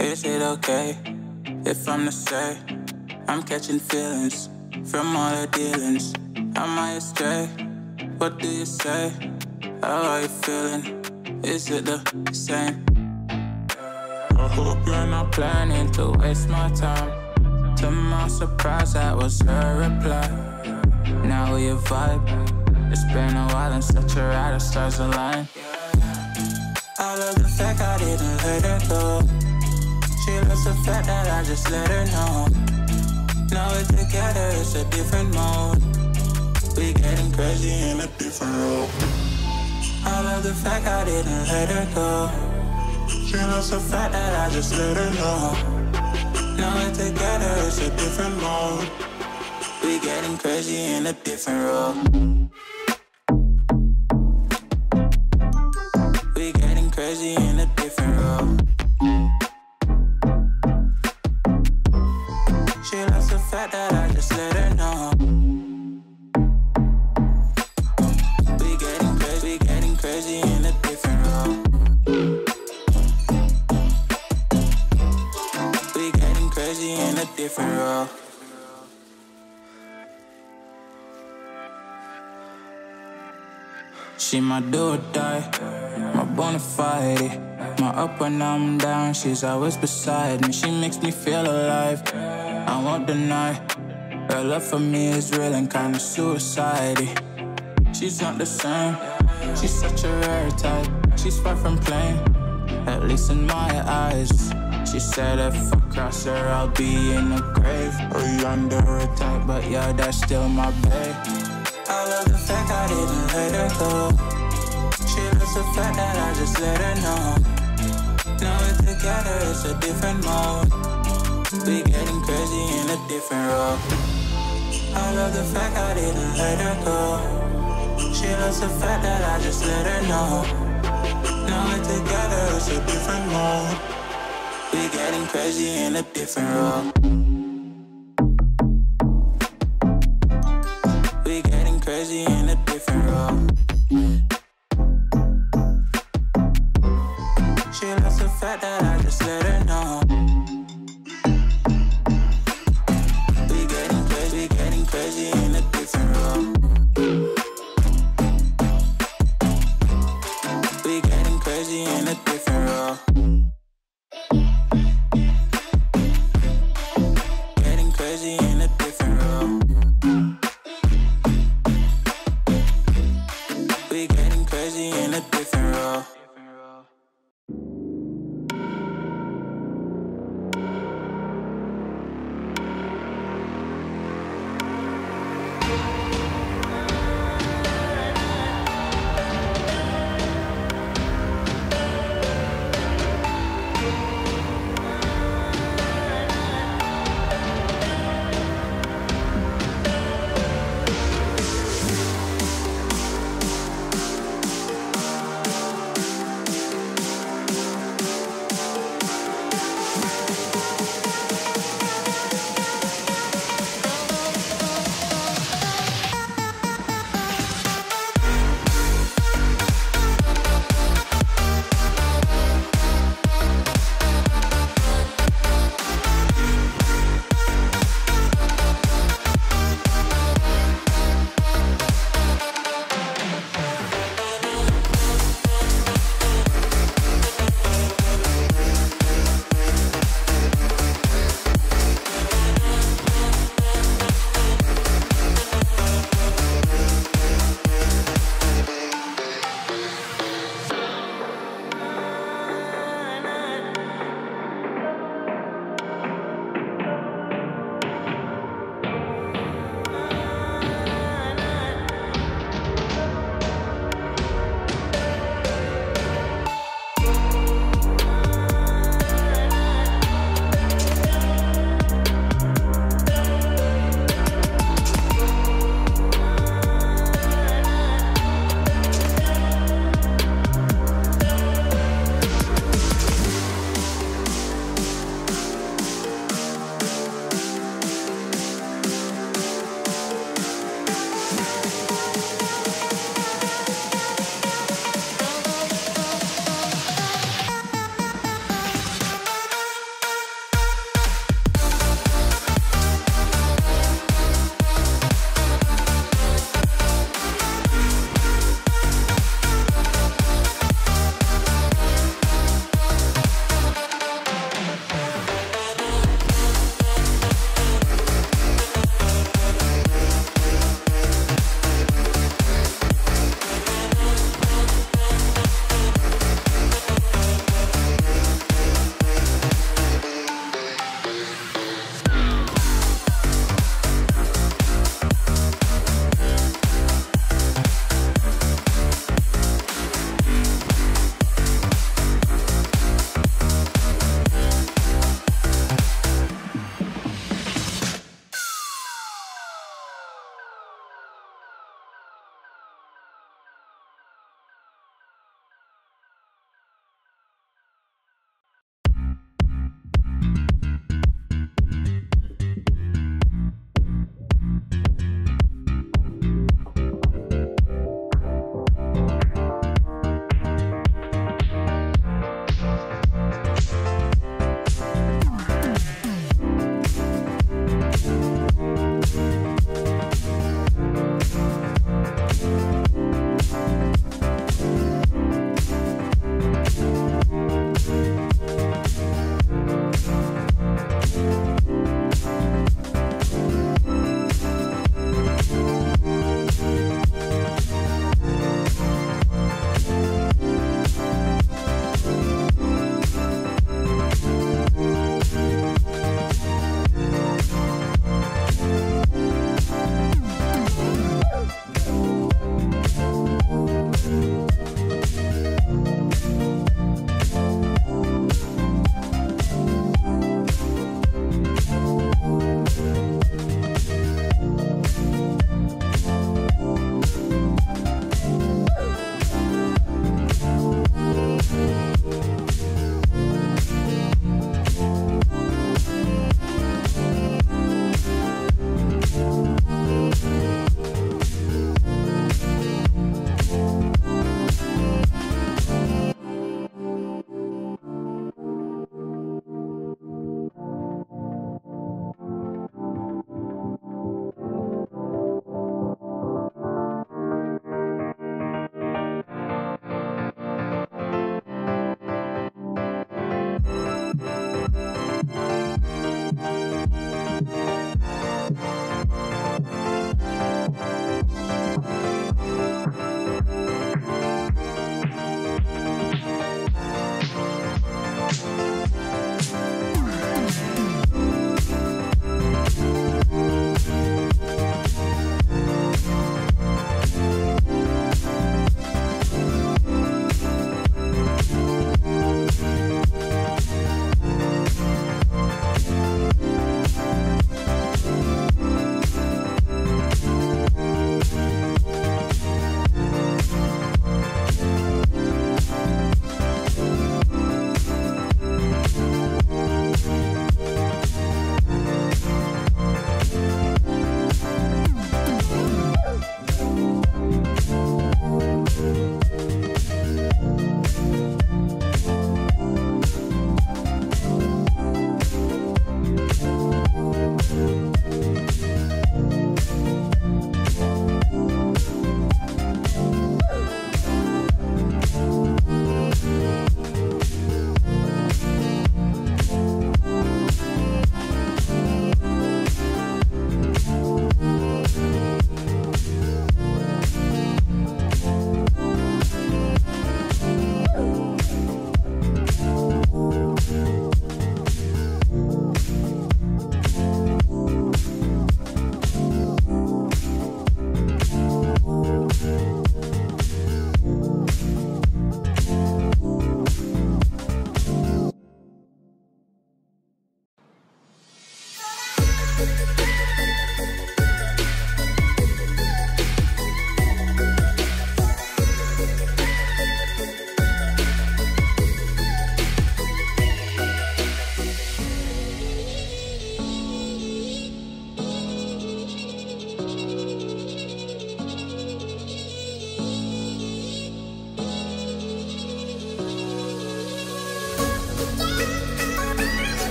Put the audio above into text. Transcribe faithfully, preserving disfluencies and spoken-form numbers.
Is it okay if I'm to say I'm catching feelings from all the dealings? Am I astray? What do you say? How are you feeling? Is it the same? I hope you're not planning to waste my time. To my surprise, that was her reply. Now we a vibe. It's been a while and such a ride, our stars align. I love the fact I didn't let her go. She loves the fact that I just let her know. Now we're together, it's a different mode. We getting crazy in a different role. I love the fact I didn't let her go. She loves the fact that I just let her know. Now we're together, it's a different mode. We getting crazy in a different role. We getting crazy in a different role. She loves the fact that I just let her know. We getting crazy, we getting crazy in a different role. We getting crazy in a different role. She my do or die, my bona fide. My up when I'm down, she's always beside me. She makes me feel alive, I won't deny. Her love for me is real and kinda suicidal. She's not the same, she's such a rare type. She's far from plain, at least in my eyes. She said if I cross her, I'll be in a grave. Or you under attack, but yeah, that's still my babe. I love the fact I didn't let her go. She loves the fact that I just let her know. Now we're together, it's a different mode. We getting crazy in a different role. I love the fact I didn't let her go. She loves the fact that I just let her know. Now we're together, it's a different mode. We getting crazy in a different role. We getting crazy in a different role. She loves the fact that I just let her know.